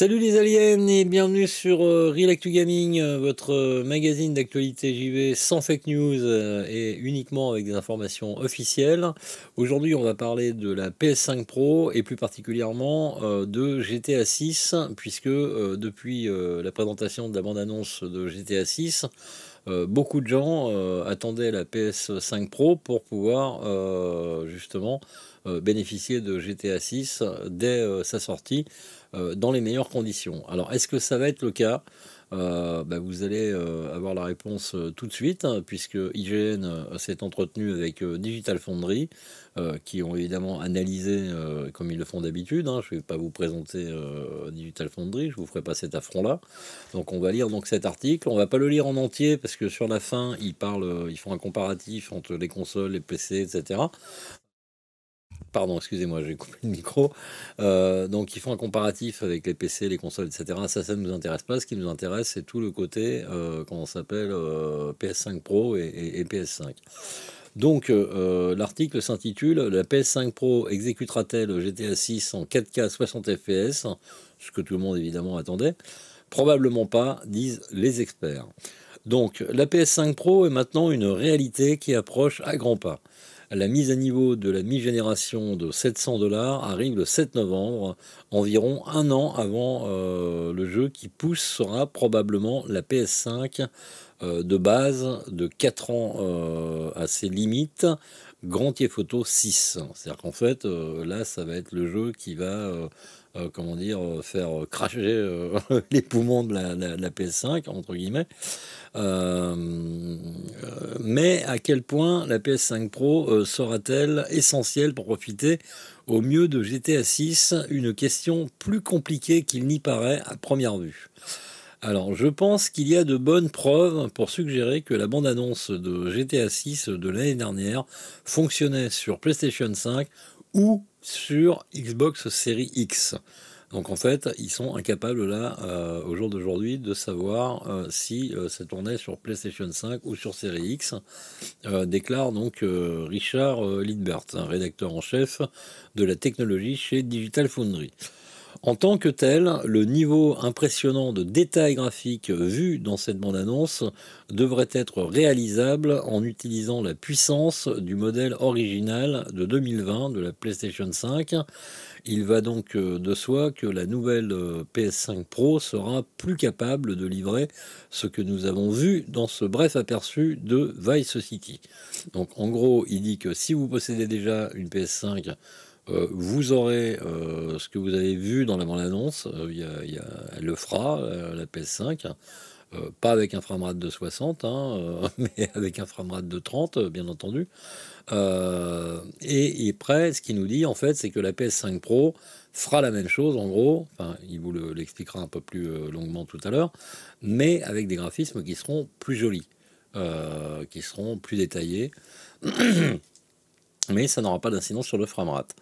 Salut les aliens et bienvenue sur Real Actu Gaming, votre magazine d'actualité JV sans fake news et uniquement avec des informations officielles. Aujourd'hui on va parler de la PS5 Pro et plus particulièrement de GTA 6 puisque depuis la présentation de la bande-annonce de GTA 6, beaucoup de gens attendaient la PS5 Pro pour pouvoir justement bénéficier de GTA 6 dès sa sortie dans les meilleures conditions. Alors est-ce que ça va être le cas? Vous allez avoir la réponse tout de suite hein, puisque IGN s'est entretenu avec Digital Foundry qui ont évidemment analysé comme ils le font d'habitude hein, je ne vais pas vous présenter Digital Foundry, je ne vous ferai pas cet affront là. Donc on va lire donc, cet article, on ne va pas le lire en entier parce que sur la fin ils parlent, ils font un comparatif entre les consoles, les PC, etc. Pardon, excusez-moi, j'ai coupé le micro. Donc, ils font un comparatif avec les PC, les consoles, etc. Ça ne nous intéresse pas. Ce qui nous intéresse, c'est tout le côté, comment ça s'appelle, PS5 Pro et PS5. Donc, l'article s'intitule « La PS5 Pro exécutera-t-elle GTA 6 en 4K 60 FPS ?» Ce que tout le monde, évidemment, attendait. « Probablement pas, disent les experts. » Donc, la PS5 Pro est maintenant une réalité qui approche à grands pas. La mise à niveau de la mi-génération de 700$ arrive le 7 novembre, environ un an avant le jeu qui poussera probablement la PS5 de base de 4 ans à ses limites, Grand Theft Auto 6. C'est-à-dire qu'en fait, là, ça va être le jeu qui va comment dire, faire cracher les poumons de la PS5, entre guillemets. Mais à quel point la PS5 Pro sera-t-elle essentielle pour profiter au mieux de GTA 6? Une question plus compliquée qu'il n'y paraît à première vue. Alors, je pense qu'il y a de bonnes preuves pour suggérer que la bande-annonce de GTA 6 de l'année dernière fonctionnait sur PlayStation 5 ou sur Xbox Series X. Donc en fait, ils sont incapables là, au jour d'aujourd'hui, de savoir si ça tournait sur PlayStation 5 ou sur Series X, déclare donc Richard Lindbergh, un rédacteur en chef de la technologie chez Digital Foundry. En tant que tel, le niveau impressionnant de détails graphiques vu dans cette bande-annonce devrait être réalisable en utilisant la puissance du modèle original de 2020 de la PlayStation 5. Il va donc de soi que la nouvelle PS5 Pro sera plus capable de livrer ce que nous avons vu dans ce bref aperçu de Vice City. Donc en gros, il dit que si vous possédez déjà une PS5, vous aurez ce que vous avez vu dans la bande-annonce, elle le fera, la PS5, pas avec un framerate de 60, hein, mais avec un framerate de 30, bien entendu. Et après, ce qu'il nous dit, en fait, c'est que la PS5 Pro fera la même chose, en gros, enfin, il vous l'expliquera un peu plus longuement tout à l'heure, mais avec des graphismes qui seront plus jolis, qui seront plus détaillés. Mais ça n'aura pas d'incidence sur le framerate.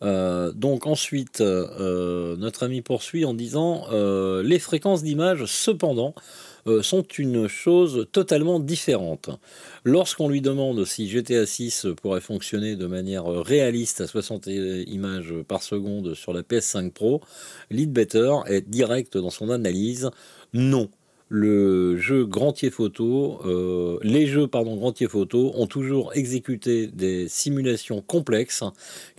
Donc ensuite, notre ami poursuit en disant « Les fréquences d'image, cependant, sont une chose totalement différente. Lorsqu'on lui demande si GTA 6 pourrait fonctionner de manière réaliste à 60 images par seconde sur la PS5 Pro, Lindbergh est direct dans son analyse « Non ». Le jeu Grand Theft Auto, les jeux Grand Theft Auto ont toujours exécuté des simulations complexes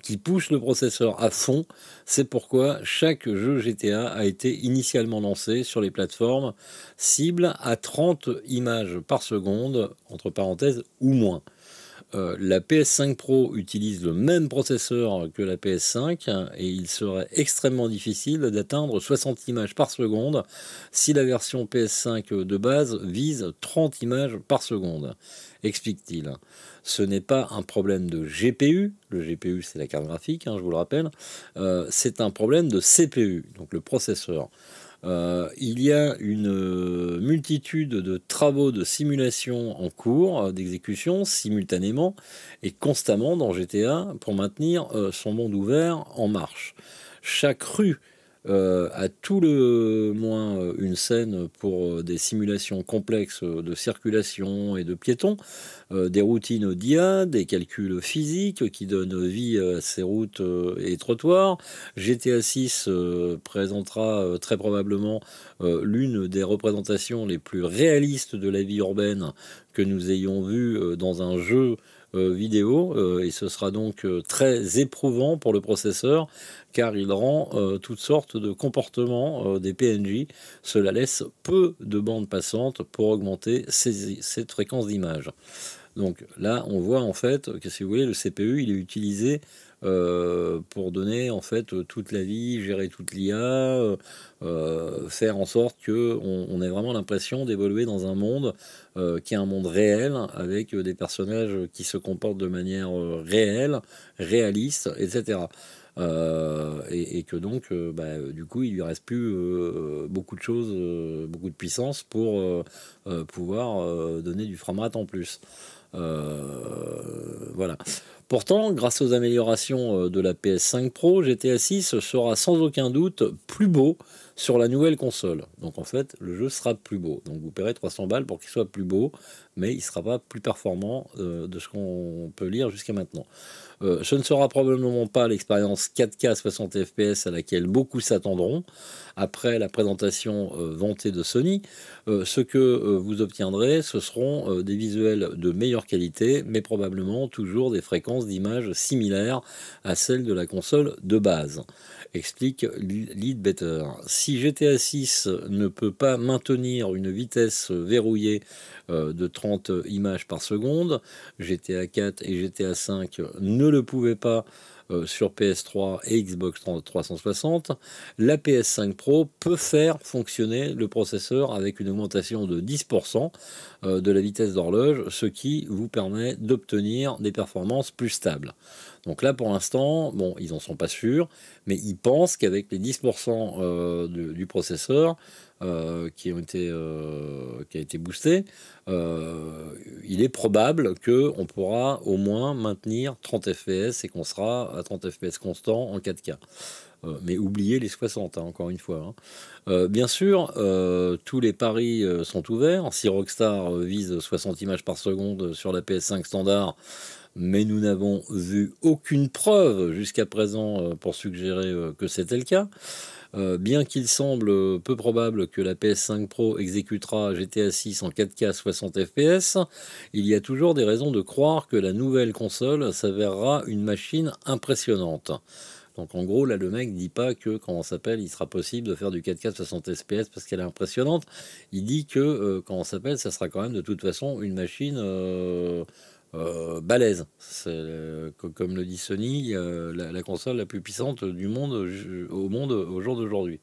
qui poussent le processeur à fond. C'est pourquoi chaque jeu GTA a été initialement lancé sur les plateformes cibles à 30 images par seconde, entre parenthèses, ou moins. La PS5 Pro utilise le même processeur que la PS5 et il serait extrêmement difficile d'atteindre 60 images par seconde si la version PS5 de base vise 30 images par seconde, explique-t-il. Ce n'est pas un problème de GPU, le GPU c'est la carte graphique, hein, je vous le rappelle, c'est un problème de CPU, donc le processeur. Il y a une multitude de travaux de simulation en cours d'exécution simultanément et constamment dans GTA pour maintenir son monde ouvert en marche. Chaque rue à tout le moins une scène pour des simulations complexes de circulation et de piétons, des routines d'IA, des calculs physiques qui donnent vie à ces routes et trottoirs. GTA 6 présentera très probablement l'une des représentations les plus réalistes de la vie urbaine que nous ayons vue dans un jeu vidéo, et ce sera donc très éprouvant pour le processeur car il rend toutes sortes de comportements des PNJ. Cela laisse peu de bandes passantes pour augmenter cette fréquence d'image. Donc là on voit en fait que si vous voulez le CPU il est utilisé pour donner en fait toute la vie, gérer toute l'IA, faire en sorte que on ait vraiment l'impression d'évoluer dans un monde qui est un monde réel avec des personnages qui se comportent de manière réelle, réaliste, etc. Et que donc bah, du coup il lui reste plus beaucoup de choses, beaucoup de puissance pour pouvoir donner du framerate en plus. Voilà. Pourtant, grâce aux améliorations de la PS5 Pro, GTA 6 sera sans aucun doute plus beau sur la nouvelle console. Donc en fait, le jeu sera plus beau. Donc vous paierez 300 balles pour qu'il soit plus beau, mais il ne sera pas plus performant de ce qu'on peut lire jusqu'à maintenant. Ce ne sera probablement pas l'expérience 4K 60 FPS à laquelle beaucoup s'attendront après la présentation vantée de Sony. Ce que vous obtiendrez, ce seront des visuels de meilleure qualité, mais probablement toujours des fréquences d'images similaires à celles de la console de base, explique Lindbergh. Si GTA 6 ne peut pas maintenir une vitesse verrouillée de 30 images par seconde, GTA 4 et GTA 5 ne le pouvaient pas sur PS3 et Xbox 360, la PS5 Pro peut faire fonctionner le processeur avec une augmentation de 10% de la vitesse d'horloge, ce qui vous permet d'obtenir des performances plus stables. Donc là, pour l'instant, bon, ils n'en sont pas sûrs, mais ils pensent qu'avec les 10% du processeur, qui a été boosté, il est probable qu'on pourra au moins maintenir 30 FPS et qu'on sera à 30 FPS constant en 4K. Mais oubliez les 60, hein, encore une fois. Hein. Bien sûr, tous les paris sont ouverts. Si Rockstar vise 60 images par seconde sur la PS5 standard, mais nous n'avons vu aucune preuve jusqu'à présent pour suggérer que c'était le cas. Bien qu'il semble peu probable que la PS5 Pro exécutera GTA 6 en 4K 60 FPS, il y a toujours des raisons de croire que la nouvelle console s'avérera une machine impressionnante. Donc en gros, là, le mec ne dit pas que, quand on s'appelle, il sera possible de faire du 4K 60 FPS parce qu'elle est impressionnante. Il dit que, quand on s'appelle, ça sera quand même de toute façon une machine... balèze. C'est, comme le dit Sony, la console la plus puissante du monde au jour d'aujourd'hui.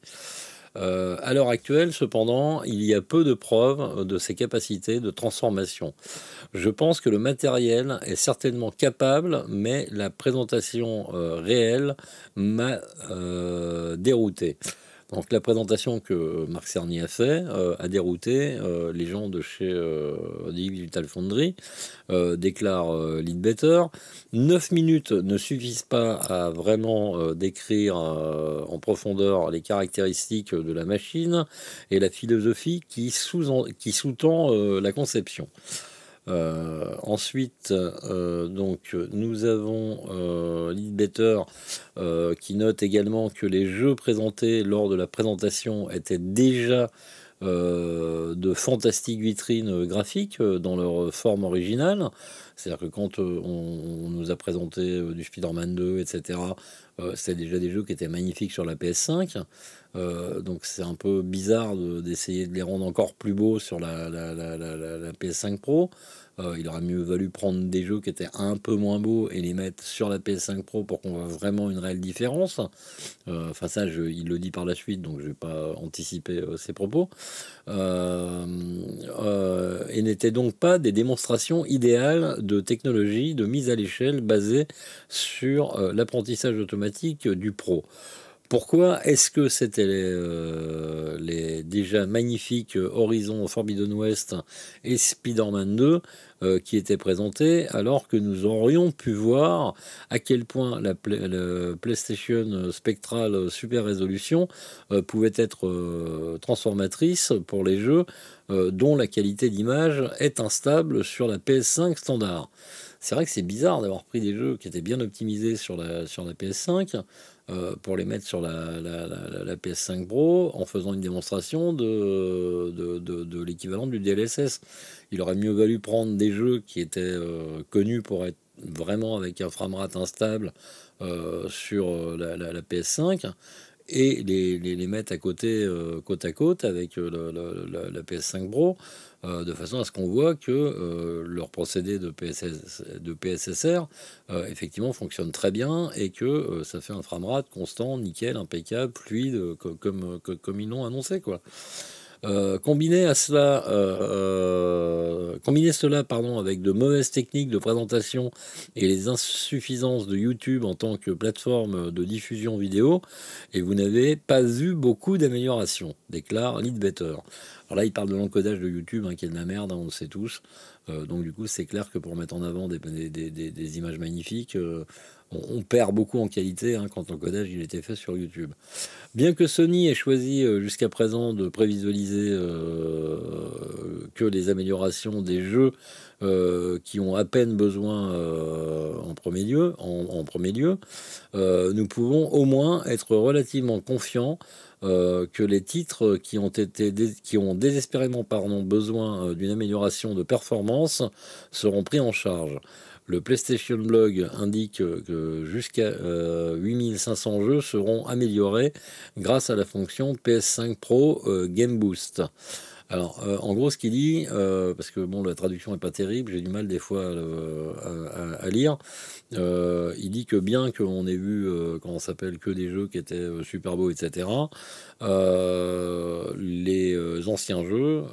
À l'heure actuelle, cependant, il y a peu de preuves de ses capacités de transformation. Je pense que le matériel est certainement capable, mais la présentation réelle m'a dérouté. Donc la présentation que Marc Cerny a fait a dérouté les gens de chez Digital Foundry, déclare Lindbergh. 9 minutes ne suffisent pas à vraiment décrire en profondeur les caractéristiques de la machine et la philosophie qui sous-tend la conception. Ensuite, donc, nous avons Lindbergh qui note également que les jeux présentés lors de la présentation étaient déjà de fantastiques vitrines graphiques dans leur forme originale. C'est-à-dire que quand on nous a présenté du Spider-Man 2, etc., c'était déjà des jeux qui étaient magnifiques sur la PS5. Donc c'est un peu bizarre d'essayer de les rendre encore plus beaux sur la PS5 Pro. Il aurait mieux valu prendre des jeux qui étaient un peu moins beaux et les mettre sur la PS5 Pro pour qu'on voit vraiment une réelle différence. Enfin ça, il le dit par la suite, donc je ne vais pas anticiper ses propos. Et n'étaient donc pas des démonstrations idéales de technologie de mise à l'échelle basée sur l'apprentissage automatique du Pro. Pourquoi est-ce que c'était les déjà magnifiques Horizon Forbidden West et Spider-Man 2 qui étaient présentés, alors que nous aurions pu voir à quel point la PlayStation Spectral Super Résolution pouvait être transformatrice pour les jeux dont la qualité d'image est instable sur la PS5 standard. C'est vrai que c'est bizarre d'avoir pris des jeux qui étaient bien optimisés sur la PS5 pour les mettre sur la PS5 Pro en faisant une démonstration de l'équivalent du DLSS. Il aurait mieux valu prendre des jeux qui étaient connus pour être vraiment avec un framerate instable sur la PS5 et les mettre à côté, côte à côte avec la PS5 Pro de façon à ce qu'on voit que leur procédé de PSSR effectivement fonctionne très bien et que ça fait un framerate constant, nickel, impeccable, fluide, comme ils l'ont annoncé, quoi. Combiner cela avec de mauvaises techniques de présentation et les insuffisances de YouTube en tant que plateforme de diffusion vidéo, et vous n'avez pas eu beaucoup d'améliorations, déclare Lindbergh. Alors là, il parle de l'encodage de YouTube, hein, qui est de la merde, hein, on le sait tous. Donc du coup, c'est clair que pour mettre en avant des images magnifiques, on perd beaucoup en qualité, hein, quand l'encodage il était fait sur YouTube. Bien que Sony ait choisi jusqu'à présent de prévisualiser que les améliorations des jeux qui ont à peine besoin en premier lieu, nous pouvons au moins être relativement confiants que les titres qui ont désespérément besoin d'une amélioration de performance seront pris en charge. Le PlayStation Blog indique que jusqu'à 8500 jeux seront améliorés grâce à la fonction PS5 Pro Game Boost. Alors, en gros, ce qu'il dit, parce que bon, la traduction n'est pas terrible, j'ai du mal des fois à lire. Il dit que bien qu'on ait vu, comment ça s'appelle, que des jeux qui étaient super beaux, etc., les anciens jeux,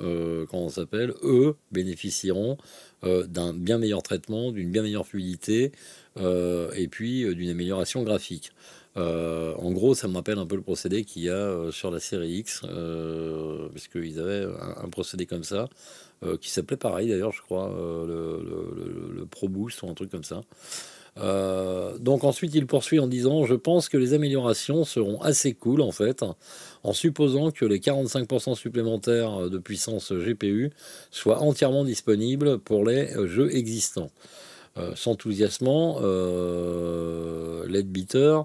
comment ça s'appelle, eux, bénéficieront d'un bien meilleur traitement, d'une bien meilleure fluidité, et puis d'une amélioration graphique. En gros, ça me rappelle un peu le procédé qu'il y a sur la série X, parce qu'ils avaient un procédé comme ça, qui s'appelait pareil d'ailleurs, je crois, le Pro Boost ou un truc comme ça. Donc ensuite il poursuit en disant: je pense que les améliorations seront assez cool en fait, en supposant que les 45% supplémentaires de puissance GPU soient entièrement disponibles pour les jeux existants. S'enthousiasmant, Lindbergh,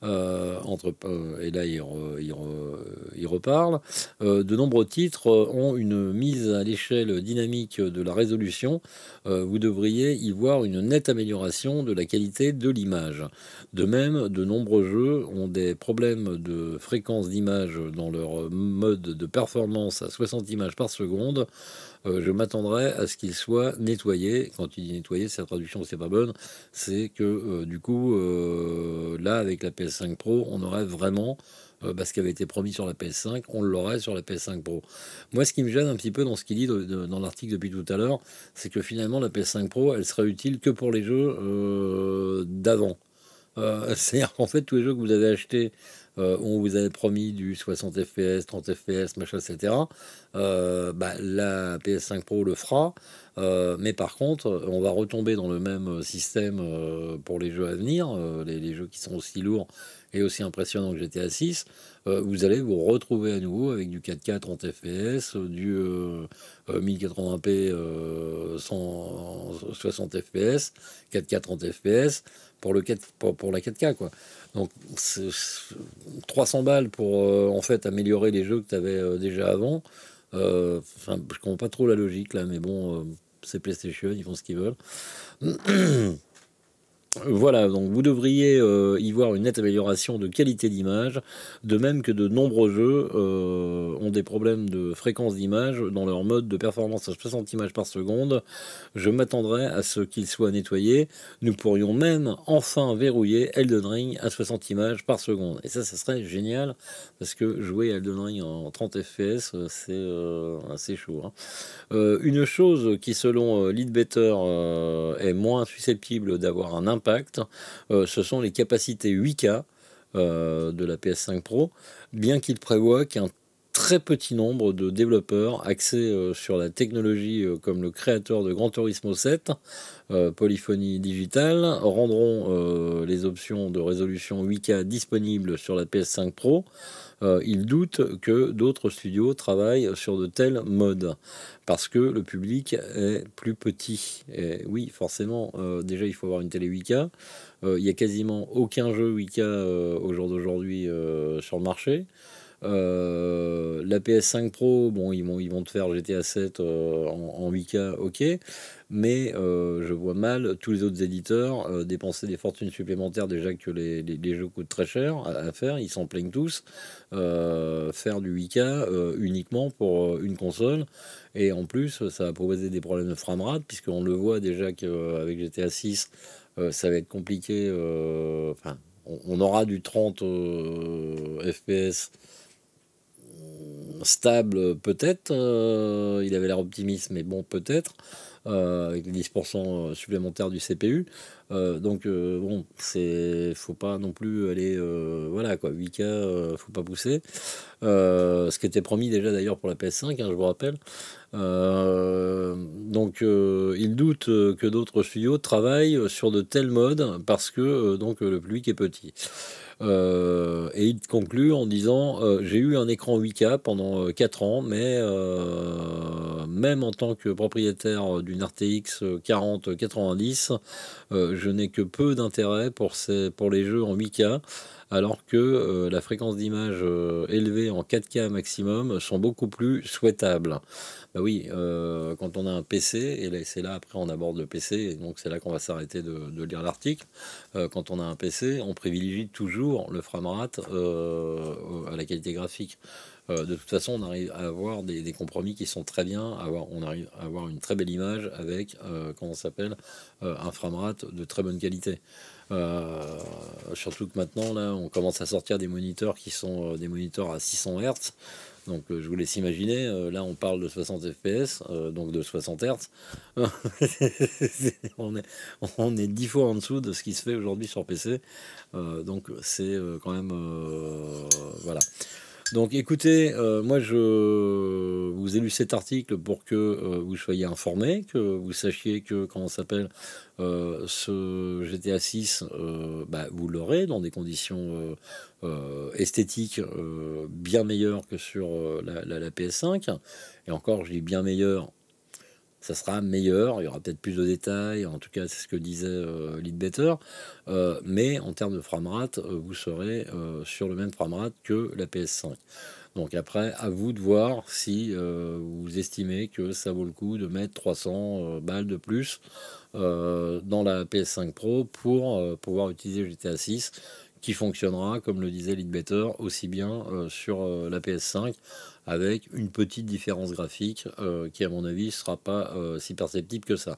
et là il reparle, de nombreux titres ont une mise à l'échelle dynamique de la résolution, vous devriez y voir une nette amélioration de la qualité de l'image. De même, de nombreux jeux ont des problèmes de fréquence d'image dans leur mode de performance à 60 images par seconde. Je m'attendrai à ce qu'il soit nettoyé. Quand il dit nettoyé, c'est la traduction, c'est pas bonne. C'est que du coup, là avec la PS5 Pro, on aurait vraiment ce qui avait été promis sur la PS5, on l'aurait sur la PS5 Pro. Moi, ce qui me gêne un petit peu dans ce qu'il dit dans l'article depuis tout à l'heure, c'est que finalement la PS5 Pro, elle sera utile que pour les jeux d'avant. C'est-à-dire qu'en fait, tous les jeux que vous avez achetés, on vous avait promis du 60 FPS, 30 FPS, machin, etc. La PS5 Pro le fera, mais par contre, on va retomber dans le même système pour les jeux à venir, les jeux qui sont aussi lourds et aussi impressionnants que GTA 6. Vous allez vous retrouver à nouveau avec du 4K 30 FPS, du 1080p 60 FPS, 4K 30 FPS pour la 4K, quoi. Donc 300 balles pour en fait améliorer les jeux que tu avais déjà avant. Je comprends pas trop la logique là, mais bon, c'est PlayStation, ils font ce qu'ils veulent. Voilà, donc vous devriez y voir une nette amélioration de qualité d'image, de même que de nombreux jeux ont des problèmes de fréquence d'image dans leur mode de performance à 60 images par seconde. Je m'attendrai à ce qu'il soit nettoyé. Nous pourrions même enfin verrouiller Elden Ring à 60 images par seconde. Et ça serait génial, parce que jouer à Elden Ring en 30 FPS, c'est assez chaud, hein. Une chose qui, selon Lindbergh, est moins susceptible d'avoir un impact, ce sont les capacités 8K de la PS5 Pro, bien qu'il prévoie qu'un très petit nombre de développeurs axés sur la technologie comme le créateur de Gran Turismo 7, Polyphony Digital, rendront les options de résolution 8K disponibles sur la PS5 Pro. Il doute que d'autres studios travaillent sur de tels modes parce que le public est plus petit. Et oui, forcément, déjà il faut avoir une télé 8K. Il n'y a quasiment aucun jeu 8K au jour d'aujourd'hui sur le marché. La PS5 Pro, bon, ils vont te faire GTA 7 en 8K, ok, mais je vois mal tous les autres éditeurs dépenser des fortunes supplémentaires, déjà que les jeux coûtent très cher à faire, ils s'en plaignent tous, faire du 8K uniquement pour une console, et en plus ça va proposer des problèmes de framerate, puisqu'on le voit déjà qu'avec GTA 6 ça va être compliqué, enfin on aura du 30 FPS stable peut-être, il avait l'air optimiste mais bon peut-être, avec les 10% supplémentaires du CPU, donc bon, c'est, faut pas non plus aller, voilà quoi, 8K, faut pas pousser, ce qui était promis déjà d'ailleurs pour la PS5, hein, je vous rappelle, donc il doute que d'autres studios travaillent sur de tels modes parce que donc, le public est petit. Et il conclut en disant j'ai eu un écran 8K pendant 4 ans, mais même en tant que propriétaire d'une RTX 4090, je n'ai que peu d'intérêt pour les jeux en 8K, alors que la fréquence d'image élevée en 4K maximum sont beaucoup plus souhaitables. Bah oui, quand on a un PC, et c'est là après on aborde le PC, et donc c'est là qu'on va s'arrêter de lire l'article, quand on a un PC, on privilégie toujours le framerate à la qualité graphique. De toute façon, on arrive à avoir des compromis qui sont très bien, on arrive à avoir une très belle image avec, comment ça s'appelle, un framerate de très bonne qualité. Surtout que maintenant, là, on commence à sortir des moniteurs qui sont des moniteurs à 600 Hz. Donc je vous laisse imaginer, là on parle de 60 FPS, donc de 60 Hz. on est 10 fois en dessous de ce qui se fait aujourd'hui sur PC. Donc c'est quand même... voilà. Donc écoutez, moi je vous ai lu cet article pour que vous soyez informés, que vous sachiez que, comment ça s'appelle, ce GTA 6, bah, vous l'aurez dans des conditions esthétiques bien meilleures que sur la PS5. Et encore, je dis bien meilleures. Ça sera meilleur, il y aura peut-être plus de détails, en tout cas c'est ce que disait Lindbergh, mais en termes de framerate, vous serez sur le même framerate que la PS5. Donc après, à vous de voir si vous estimez que ça vaut le coup de mettre 300 balles de plus dans la PS5 Pro pour pouvoir utiliser GTA 6, qui fonctionnera, comme le disait Lindbergh, aussi bien sur la PS5, avec une petite différence graphique qui, à mon avis, ne sera pas si perceptible que ça.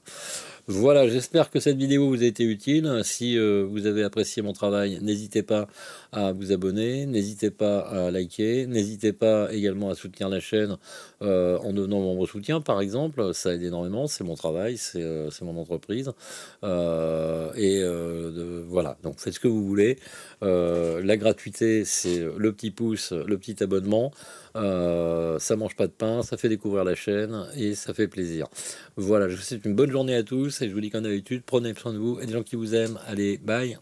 Voilà, j'espère que cette vidéo vous a été utile. Si vous avez apprécié mon travail, n'hésitez pas à vous abonner, n'hésitez pas à liker, n'hésitez pas également à soutenir la chaîne en donnant mon soutien, par exemple. Ça aide énormément, c'est mon travail, c'est mon entreprise. Voilà, donc faites ce que vous voulez. La gratuité, c'est le petit pouce, le petit abonnement. Ça mange pas de pain, ça fait découvrir la chaîne et ça fait plaisir. Voilà, je vous souhaite une bonne journée à tous et je vous dis comme d'habitude, prenez soin de vous et des gens qui vous aiment. Allez, bye!